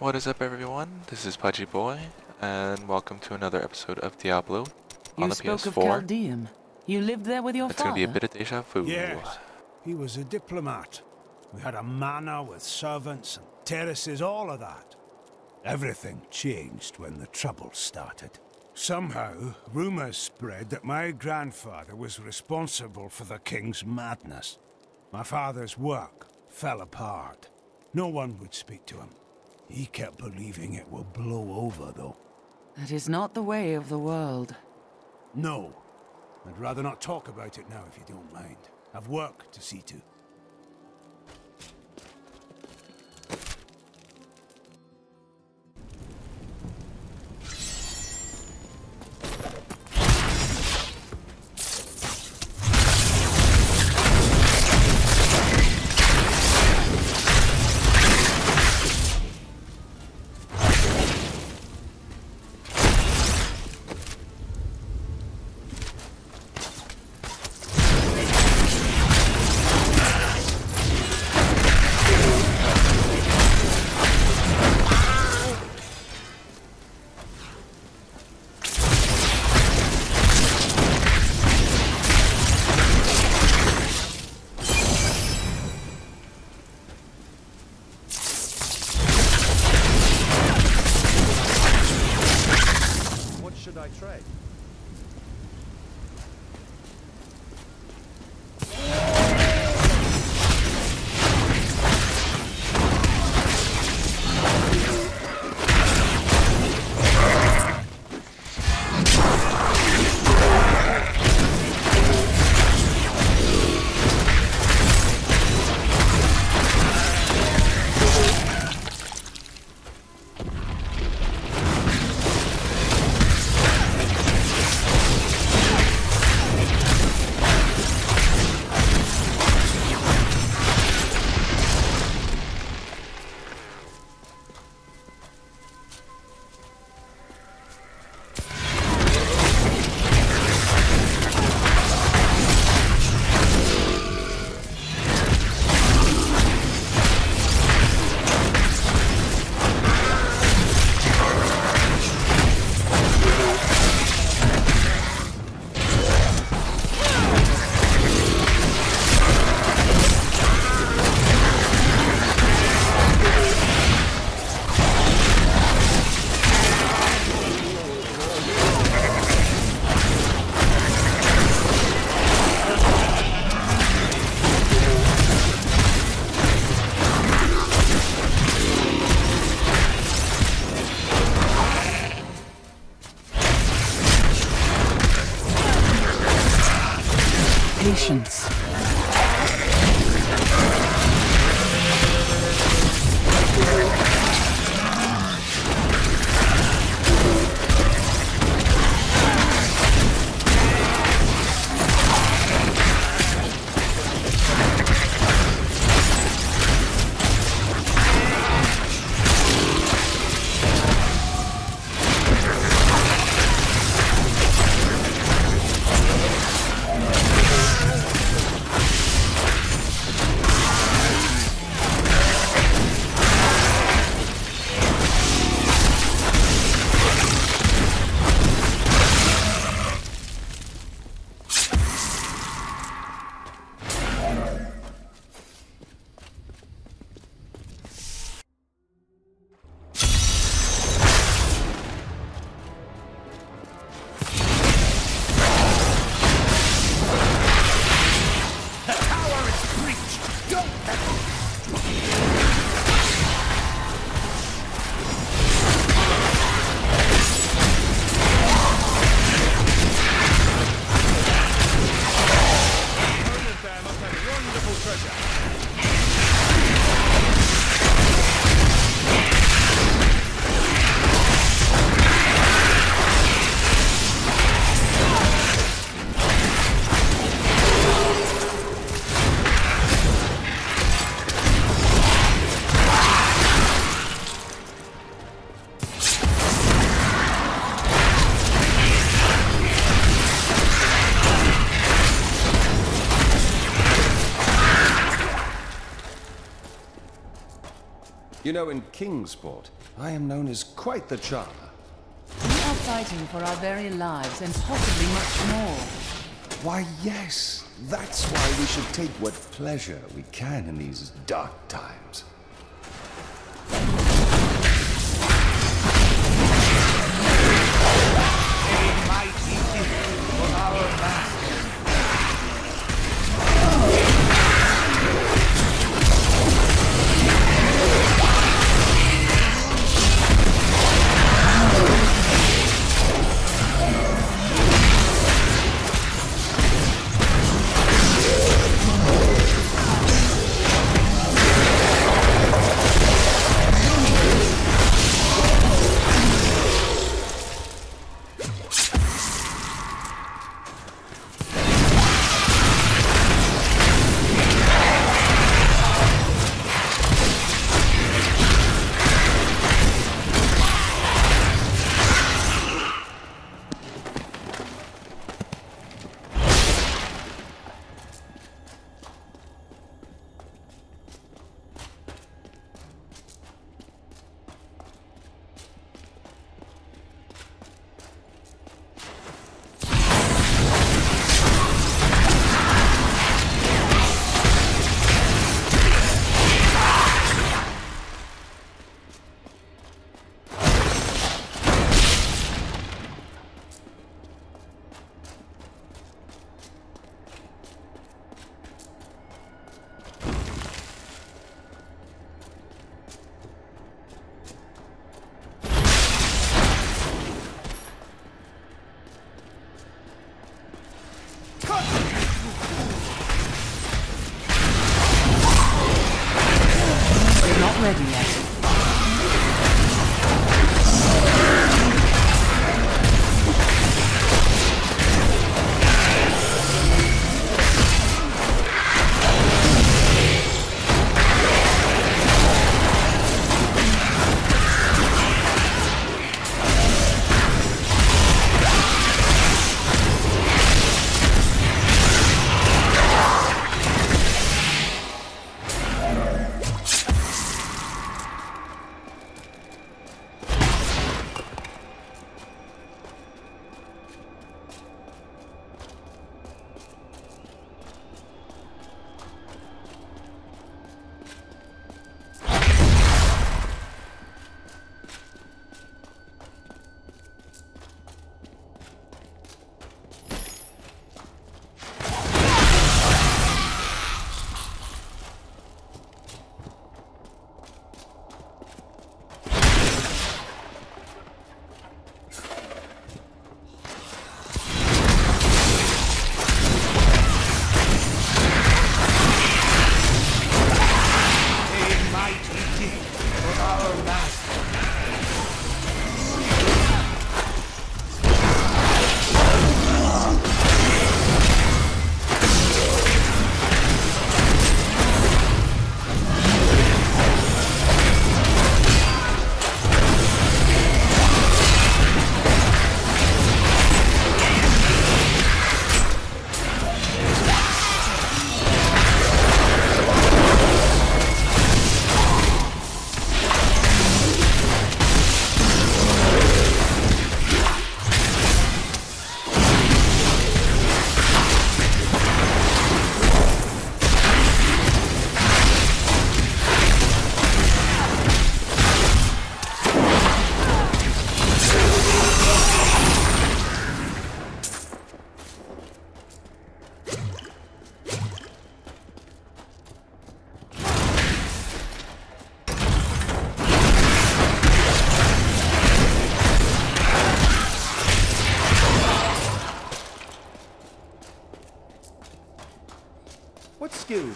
What is up, everyone? This is Pudgy Boy, and welcome to another episode of Diablo on the PS4. You spoke of Caldeum. You lived there with your father? It's gonna be a bit of deja vu. Yes, he was a diplomat. We had a manor with servants and terraces, all of that. Everything changed when the trouble started. Somehow, rumors spread that my grandfather was responsible for the king's madness. My father's work fell apart. No one would speak to him. He kept believing it would blow over, though. That is not the way of the world. No. I'd rather not talk about it now, if you don't mind. I've work to see to. Patience. You know, in Kingsport, I am known as quite the charmer. We are fighting for our very lives and possibly much more. Why, yes. That's why we should take what pleasure we can in these dark times.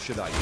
Should I use?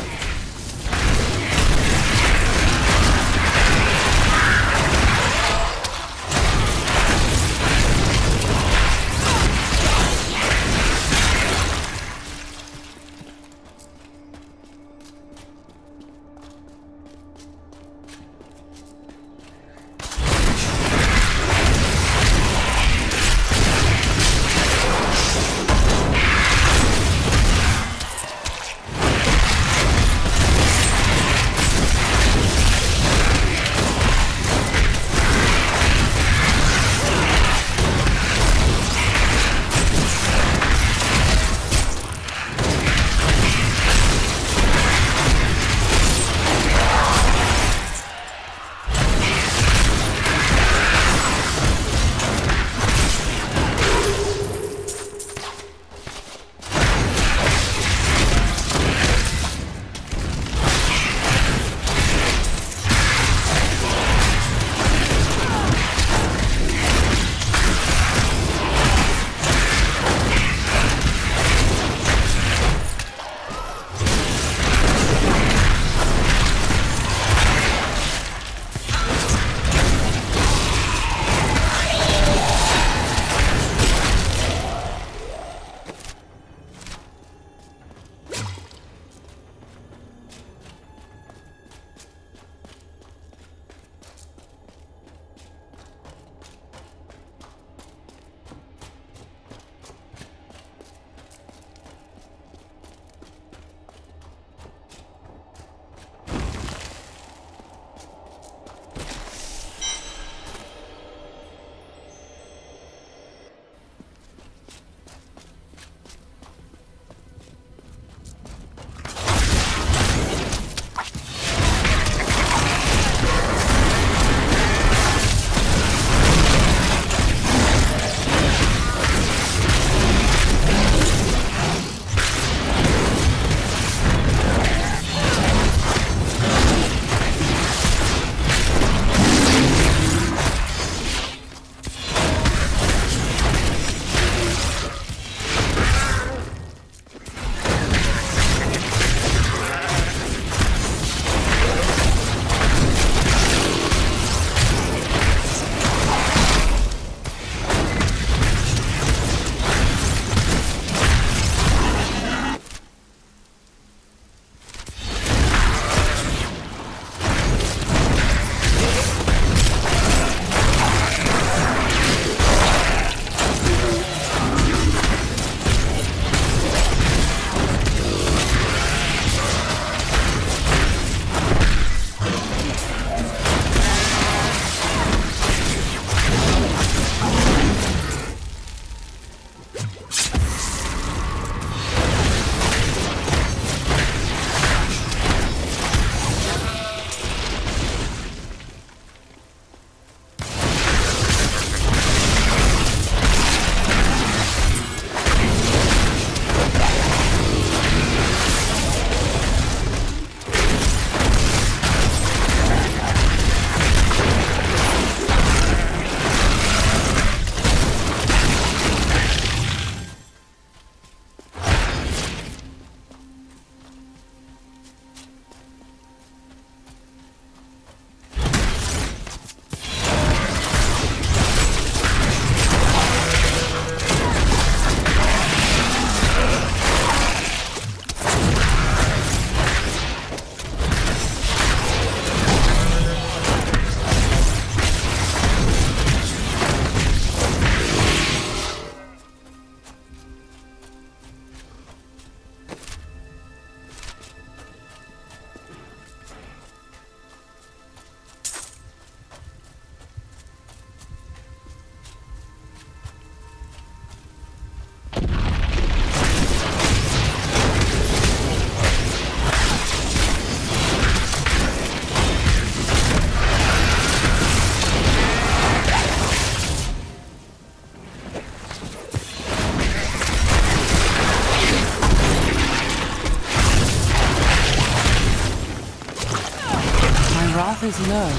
path is low.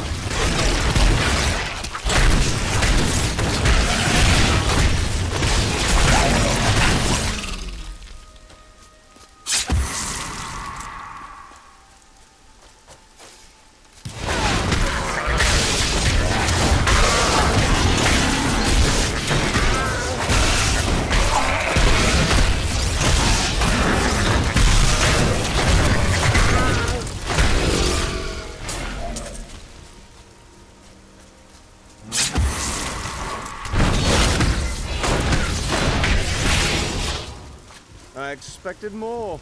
I expected more.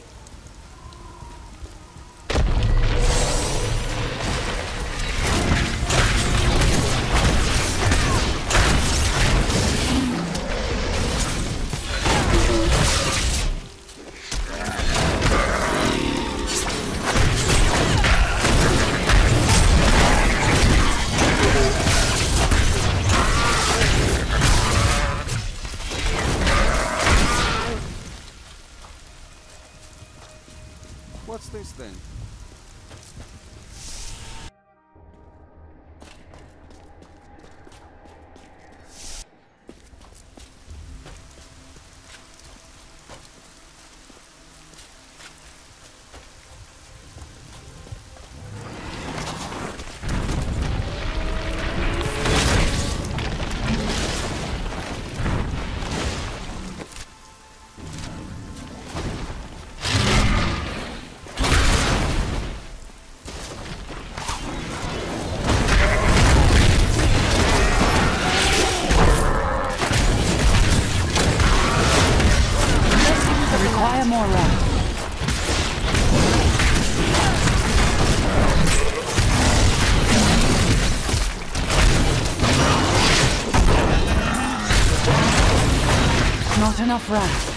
Not enough wrath.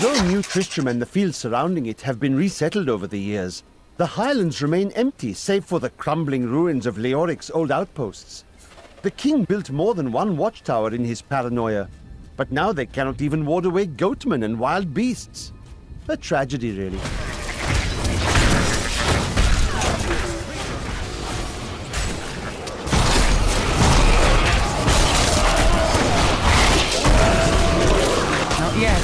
Though New Tristram and the fields surrounding it have been resettled over the years, the highlands remain empty save for the crumbling ruins of Leoric's old outposts. The king built more than one watchtower in his paranoia, but now they cannot even ward away goatmen and wild beasts. A tragedy, really. Not yet.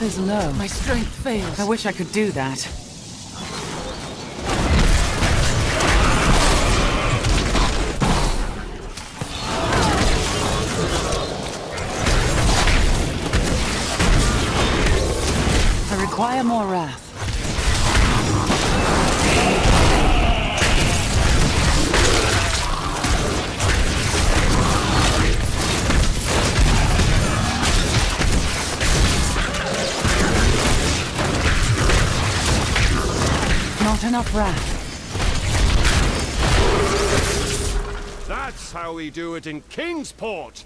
Is low. My strength fails. I wish I could do that. I require more wrath. Enough wrath. That's how we do it in Kingsport.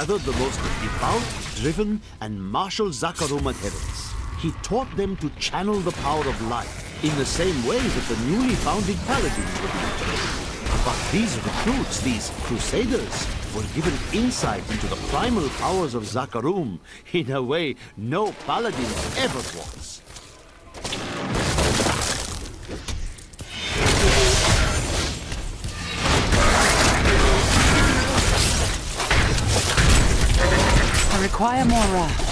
gathered the most devout, driven, and martial Zakarum adherents. He taught them to channel the power of light in the same way that the newly founded paladins were doing. But these recruits, these crusaders, were given insight into the primal powers of Zakarum in a way no paladin ever was. I require more wrath.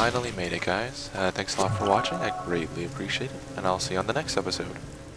Finally made it, guys. Thanks a lot for watching. I greatly appreciate it, and I'll see you on the next episode.